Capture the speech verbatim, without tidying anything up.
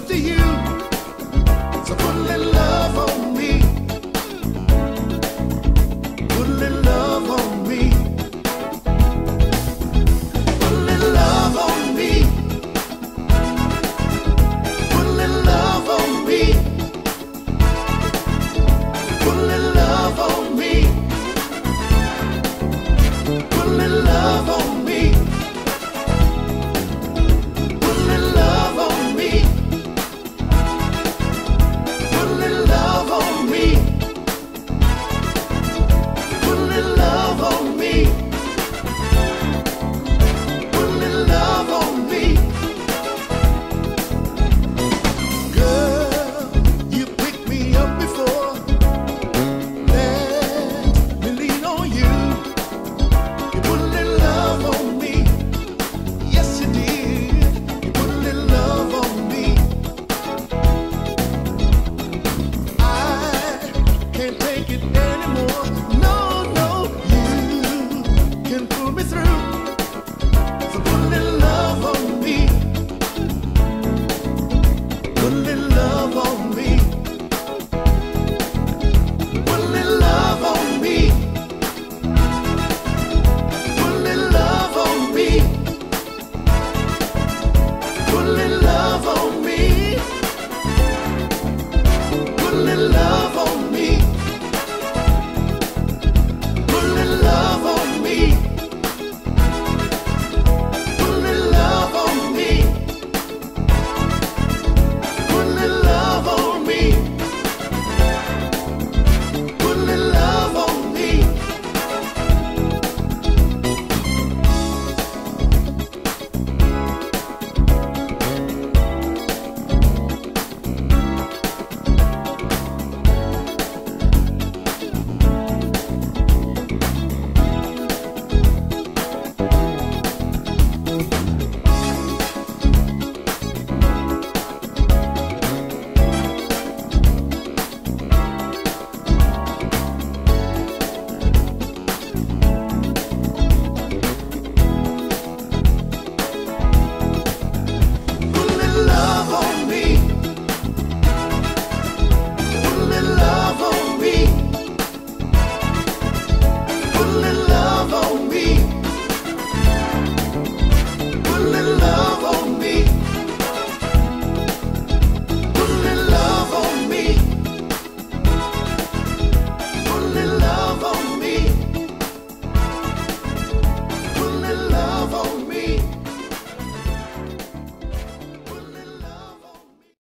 up to you.